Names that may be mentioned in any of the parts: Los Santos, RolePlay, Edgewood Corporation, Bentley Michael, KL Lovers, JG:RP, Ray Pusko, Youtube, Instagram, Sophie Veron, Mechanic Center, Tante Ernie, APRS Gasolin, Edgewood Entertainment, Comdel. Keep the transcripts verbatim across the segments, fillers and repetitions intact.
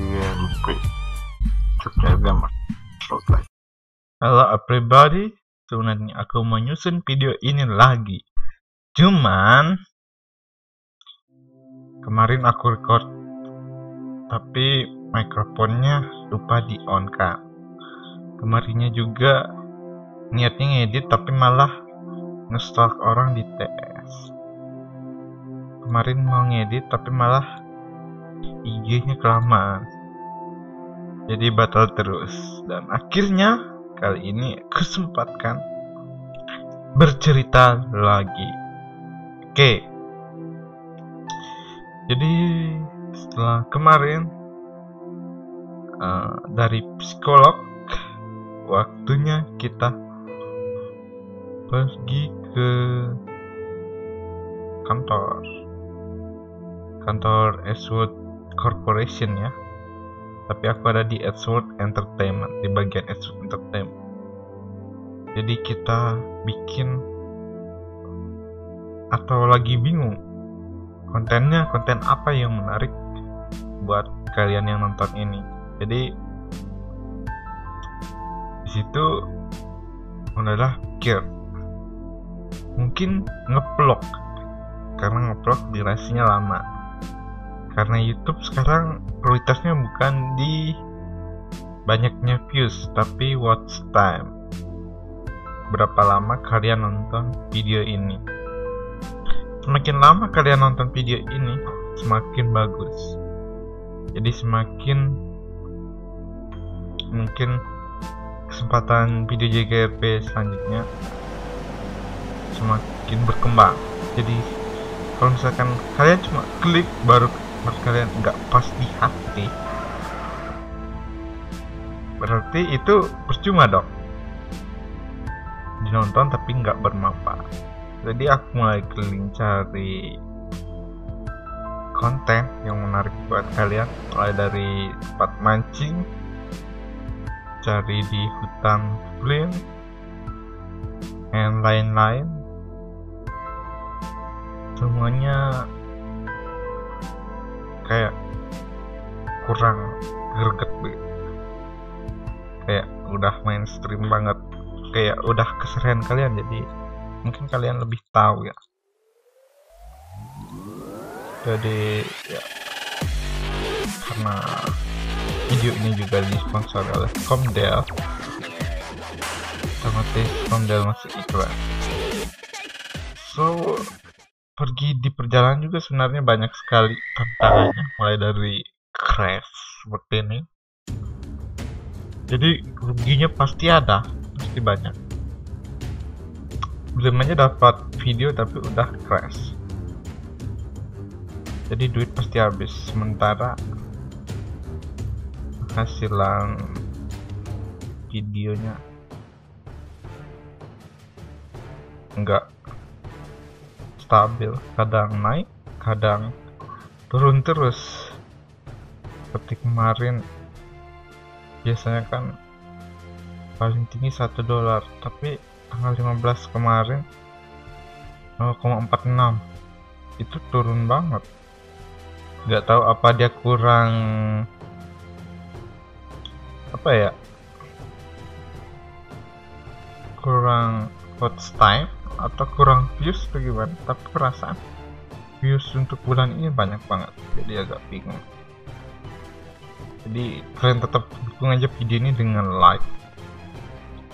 and breathe. To get them short life. Halo everybody, sebenarnya aku mau nyusun video ini lagi. Cuman kemarin aku record, tapi mikrofonnya lupa di on kan. Kemarinnya juga niatnya ngedit, tapi malah ngestalk orang di T S. Kemarin mau ngedit, tapi malah I G-nya kelamaan, jadi batal terus. Dan akhirnya kali ini aku sempatkan bercerita lagi. Oke. Jadi setelah kemarin uh, dari psikolog, waktunya kita pergi ke kantor kantor Edgewood Corporation ya. Tapi aku ada di Edgewood Entertainment, di bagian Edgewood Entertainment. Jadi kita bikin atau lagi bingung kontennya, konten apa yang menarik buat kalian yang nonton ini. Jadi disitu adalah pikir mungkin ngeplok, karena ngeplok durasinya lama, karena YouTube sekarang prioritasnya bukan di banyaknya views tapi watch time, berapa lama kalian nonton video ini. Semakin lama kalian nonton video ini, semakin bagus. Jadi semakin mungkin kesempatan video J G R P selanjutnya semakin berkembang. Jadi kalau misalkan kalian cuma klik baru kalian nggak pas di hati, berarti itu percuma dong, dinonton tapi nggak bermanfaat. Jadi aku mulai keliling cari konten yang menarik buat kalian, mulai dari tempat mancing, cari di hutan Flint, dan lain-lain. Semuanya kayak kurang greget gitu, kayak udah mainstream banget, kayak udah keserahan kalian. Jadi mungkin kalian lebih tahu ya. Jadi ya, karena video ini juga disponsori oleh Comdel, otomatis Comdel masuk iklan. So pergi di perjalanan juga sebenarnya banyak sekali tantangannya, mulai dari crash seperti ini. Jadi ruginya pasti ada, pasti banyak. Belum aja dapat video tapi udah crash, jadi duit pasti habis. Sementara penghasilan videonya enggak stabil, kadang naik kadang turun terus. Seperti kemarin biasanya kan paling tinggi satu dolar, tapi tanggal lima belas kemarin nol koma empat enam, itu turun banget. Nggak tahu apa dia kurang apa ya, kurang watch time atau kurang views atau gimana, tapi perasaan views untuk bulan ini banyak banget. Jadi agak bingung. Jadi kalian tetap dukung aja video ini dengan like,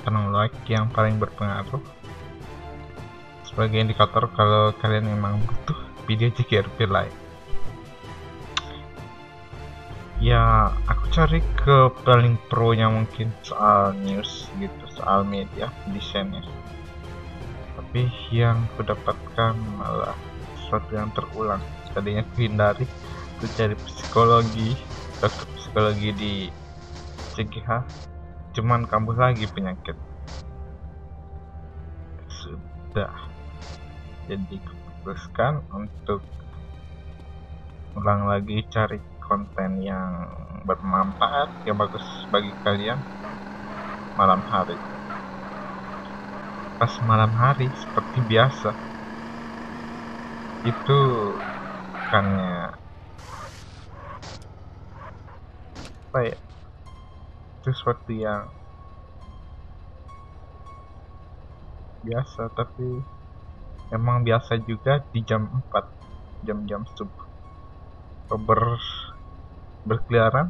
karena like yang paling berpengaruh sebagai indikator kalau kalian memang butuh video J G R P like. Ya aku cari ke paling pro nya mungkin soal news gitu, soal media desainnya, tapi yang kudapatkan malah sesuatu yang terulang. Tadinya aku hindari, aku cari psikologi, dokter psikologi di C G H, cuman kambuh lagi penyakit. Sudah, jadi keputuskan untuk ulang lagi cari konten yang bermanfaat, yang bagus bagi kalian malam hari. Pas malam hari seperti biasa itu bukannya apa ya, itu sesuatu yang biasa, tapi emang biasa juga di jam empat, jam-jam subuh ber berkeliaran.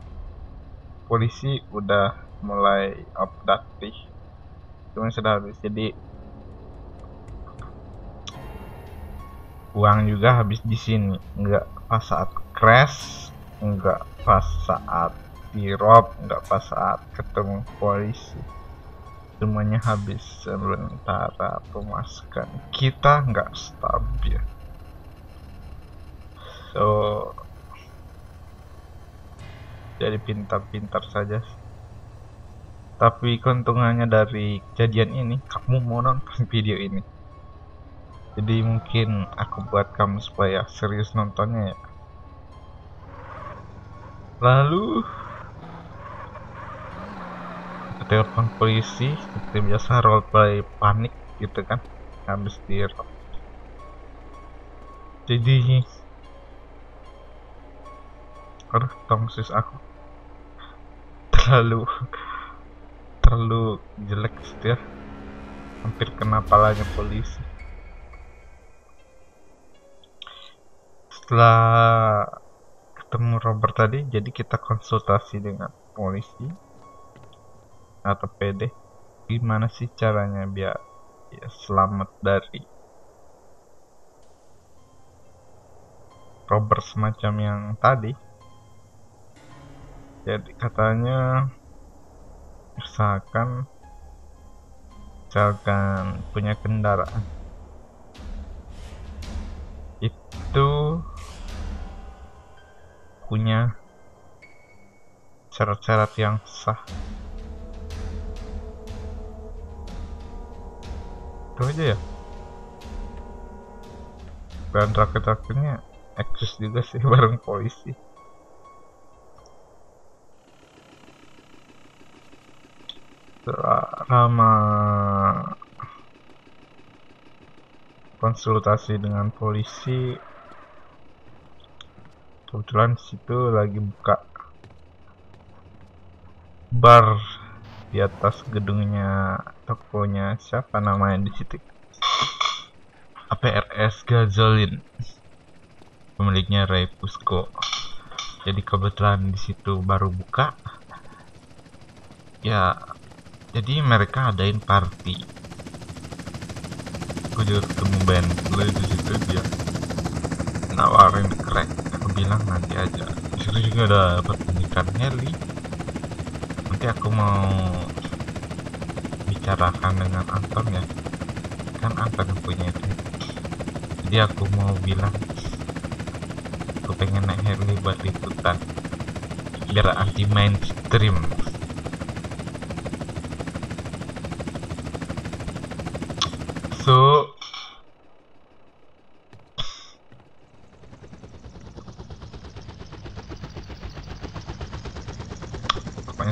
Polisi udah mulai update, cuman sudah habis, jadi uang juga habis di sini. Enggak pas saat crash, enggak pas saat di rob, enggak pas saat ketemu polisi, semuanya habis. Sementara pemasukan kita enggak stabil, so jadi pintar-pintar saja. Tapi keuntungannya dari kejadian ini, kamu mau nonton video ini, jadi mungkin aku buat kamu supaya serius nontonnya ya. Lalu aku telepon polisi seperti biasa, roleplay panik gitu kan, habis di rob. Jadi aduh, tongsis aku terlalu terlalu jelek setir, hampir kena palanya polisi. Setelah ketemu Robert tadi, jadi kita konsultasi dengan polisi atau P D, gimana sih caranya biar ya selamat dari Robert semacam yang tadi. Jadi katanya usahakan misalkan punya kendaraan itu punya syarat-syarat yang sah. Itu aja ya. Bahan raket-raketnya eksis juga sih bareng polisi. Selama konsultasi dengan polisi, kebetulan situ lagi buka bar di atas gedungnya tokonya, siapa namanya di situ, A P R S Gasolin, pemiliknya Ray Pusko. Jadi kebetulan di situ baru buka ya, jadi mereka adain party. Aku juga ketemu band gue di situ, dia nawarin crack. Bilang nanti aja. Disitu juga ada pernikahan Heli, nanti aku mau bicarakan dengan Anton ya, kan Anton yang punya itu. Jadi aku mau bilang aku pengen naik Heli buat liputan biar anti mainstream. So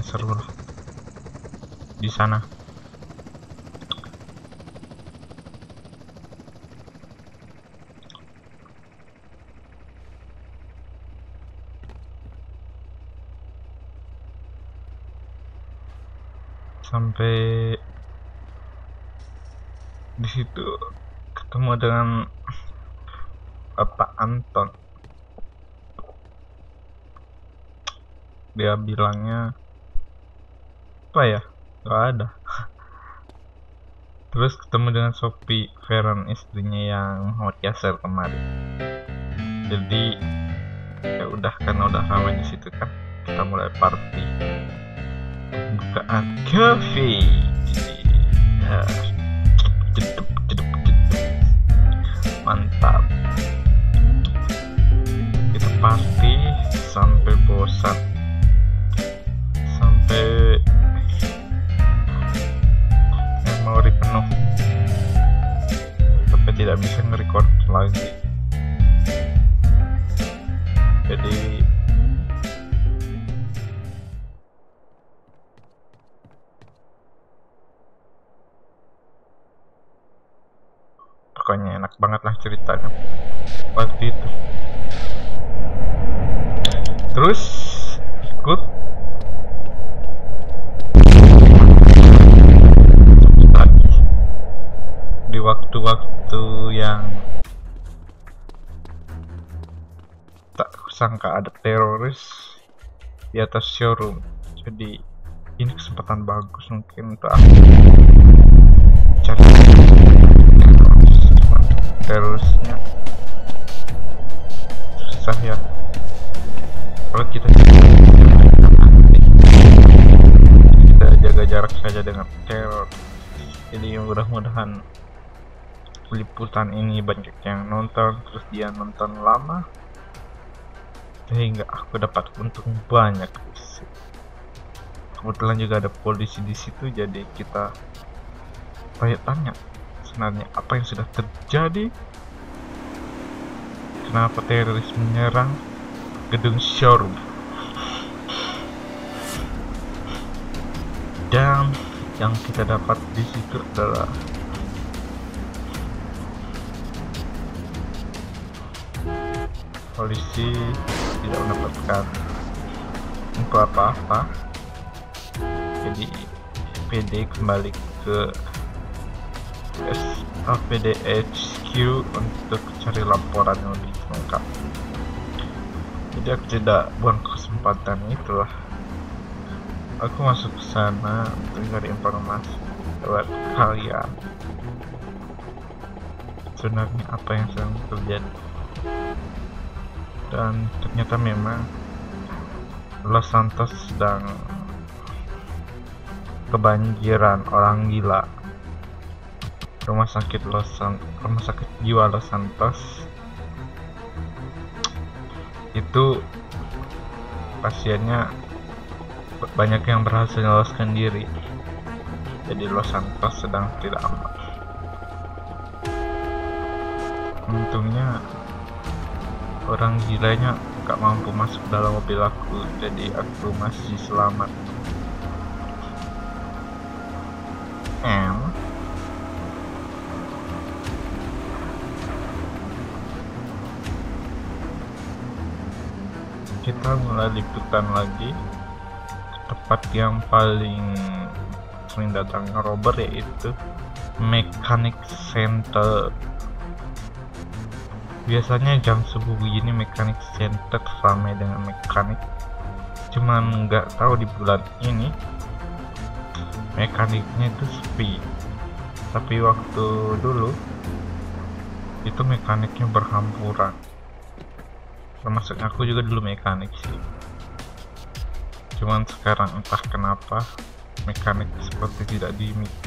seru lah di sana. Sampai di situ ketemu dengan Bapak Anton. Dia bilangnya apa ya, gak ada. Terus ketemu dengan Sophie Veron, istrinya yang mau diasar kemarin. Jadi ya udah, karena udah ramai di situ kan, kita mulai party bukaan cafe. Ya, jeduk, jeduk, jeduk. Mantap, kita party sampai bosan, sampai memori penuh, tapi tidak bisa nge-record lagi. Jadi pokoknya enak banget lah ceritanya waktu itu. Terus ikut waktu-waktu yang tak sangka ada teroris di atas showroom. Jadi ini kesempatan bagus mungkin untuk aku cari teroris. Cuma terorisnya susah ya. Kalau kita kita jaga jarak saja dengan teror. Jadi mudah-mudahan liputan ini banyak yang nonton, terus dia nonton lama sehingga aku dapat untung banyak. Kebetulan juga ada polisi di situ, jadi kita tanya-tanya sebenarnya apa yang sudah terjadi, kenapa teroris menyerang gedung showroom. Dan yang kita dapat di situ adalah polisi tidak mendapatkan info apa-apa. Jadi P D kembali ke S P D H Q untuk cari laporan yang lebih lengkap. Jadi aku tidak buang kesempatan itulah. Aku masuk ke sana untuk mencari informasi buat kalian. Sebenarnya apa yang sedang terjadi? Dan ternyata memang Los Santos sedang kebanjiran orang gila. Rumah sakit Los Santos, rumah sakit jiwa Los Santos itu pasiennya banyak yang berhasil meloloskan diri. Jadi Los Santos sedang tidak aman. Untungnya orang gilanya gak mampu masuk dalam mobil aku, jadi aku masih selamat. M. Kita mulai liputan lagi ke tempat yang paling sering datang robber, yaitu Mechanic Center. Biasanya jam subuh begini Mechanic Center ramai dengan mekanik. Cuman nggak tahu di bulan ini mekaniknya itu sepi. Tapi waktu dulu itu mekaniknya berhamburan. Termasuk aku juga dulu mekanik sih. Cuman sekarang entah kenapa mekanik seperti tidak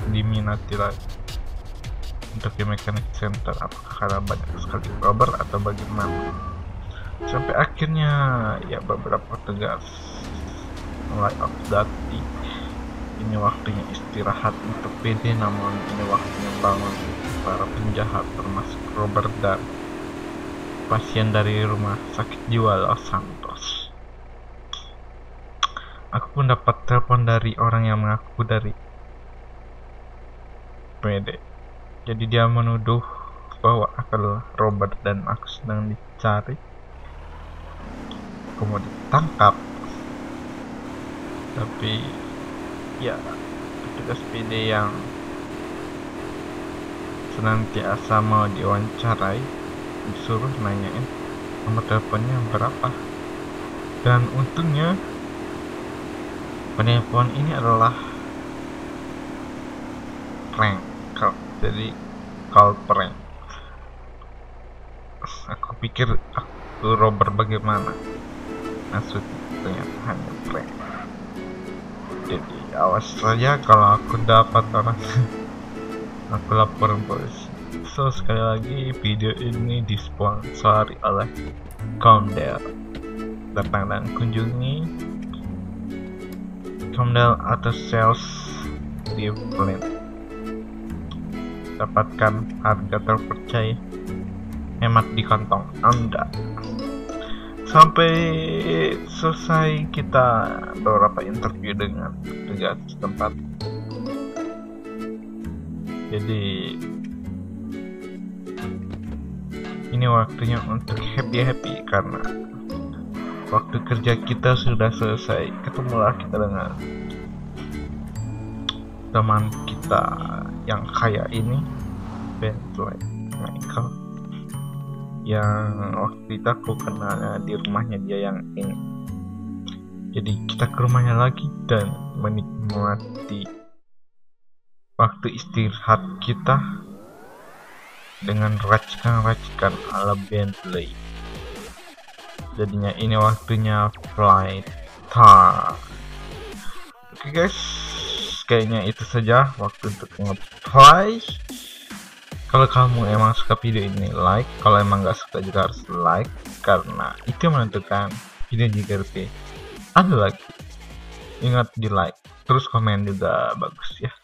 diminati lagi. Untuk di Mechanic Center, apakah karena banyak sekali robber atau bagaimana? Sampai akhirnya ya beberapa petugas mulai update, ini waktunya istirahat untuk P D, namun ini waktunya bangun para penjahat termasuk robber dan pasien dari rumah sakit jiwa Los Santos. Aku pun dapat telepon dari orang yang mengaku dari P D. Jadi dia menuduh bahwa aku adalah robber dan aku sedang dicari. Aku mau ditangkap. Tapi ya petugas P D yang senantiasa mau diwawancarai disuruh nanyain nomor teleponnya berapa. Dan untungnya penelpon ini adalah prank. Jadi call prank. Aku pikir aku robber bagaimana, maksudnya ternyata hanya prank. Jadi awas saja kalau aku dapat orang aku laporin polisi. So sekali lagi video ini disponsori oleh Comdel. Datang dan kunjungi Comdel atau sales di Blend. Dapatkan harga terpercaya, hemat di kantong Anda. Sampai selesai kita beberapa interview dengan petugas setempat. Jadi ini waktunya untuk happy-happy karena waktu kerja kita sudah selesai. Ketemulah kita dengan teman kita yang kaya ini Bentley Michael yang waktu itu aku kenal di rumahnya dia yang ini. Jadi kita ke rumahnya lagi dan menikmati waktu istirahat kita dengan racikan-racikan ala Bentley. Jadinya ini waktunya flight time. Oke okay guys, kayaknya itu saja waktu untuk nge-play. Kalau kamu emang suka video ini like, kalau emang nggak suka juga harus like karena itu menentukan video J G R P ada lagi. Ingat di like, terus komen juga bagus ya.